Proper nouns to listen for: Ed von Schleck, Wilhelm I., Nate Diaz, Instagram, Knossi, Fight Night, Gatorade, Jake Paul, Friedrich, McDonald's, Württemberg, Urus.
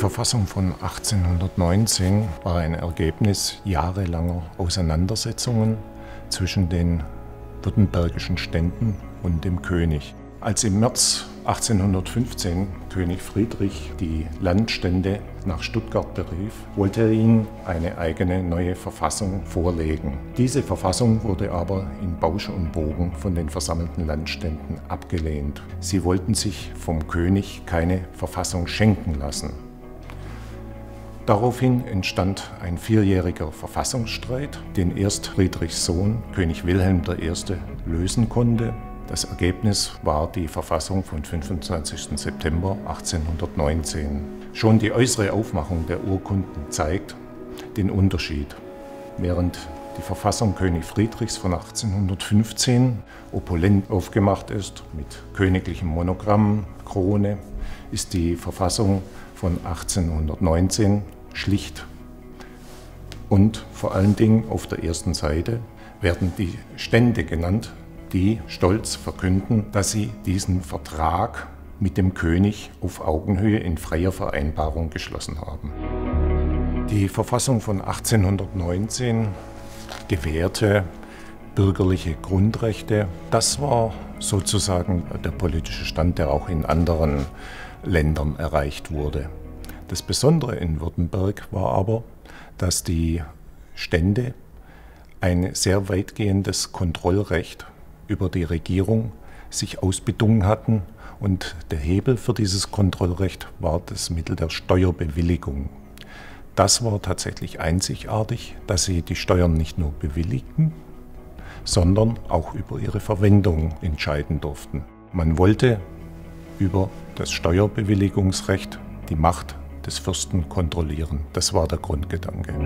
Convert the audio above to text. Verfassung von 1819 war ein Ergebnis jahrelanger Auseinandersetzungen zwischen den württembergischen Ständen und dem König. Als im März 1815 König Friedrich die Landstände nach Stuttgart berief, wollte er ihnen eine eigene neue Verfassung vorlegen. Diese Verfassung wurde aber in Bausch und Bogen von den versammelten Landständen abgelehnt. Sie wollten sich vom König keine Verfassung schenken lassen. Daraufhin entstand ein vierjähriger Verfassungsstreit, den erst Friedrichs Sohn, König Wilhelm I., lösen konnte. Das Ergebnis war die Verfassung vom 25. September 1819. Schon die äußere Aufmachung der Urkunden zeigt den Unterschied. Während die Verfassung König Friedrichs von 1815 opulent aufgemacht ist, mit königlichem Monogramm, Krone, ist die Verfassung von 1819 schlicht. Und vor allen Dingen auf der ersten Seite werden die Stände genannt, die stolz verkünden, dass sie diesen Vertrag mit dem König auf Augenhöhe in freier Vereinbarung geschlossen haben. Die Verfassung von 1819 gewährte bürgerliche Grundrechte. Das war sozusagen der politische Stand, der auch in anderen Ländern erreicht wurde. Das Besondere in Württemberg war aber, dass die Stände ein sehr weitgehendes Kontrollrecht über die Regierung sich ausbedungen hatten, und der Hebel für dieses Kontrollrecht war das Mittel der Steuerbewilligung. Das war tatsächlich einzigartig, dass sie die Steuern nicht nur bewilligten, sondern auch über ihre Verwendung entscheiden durften. Man wollte über das Steuerbewilligungsrecht die Macht des Fürsten kontrollieren. Das war der Grundgedanke.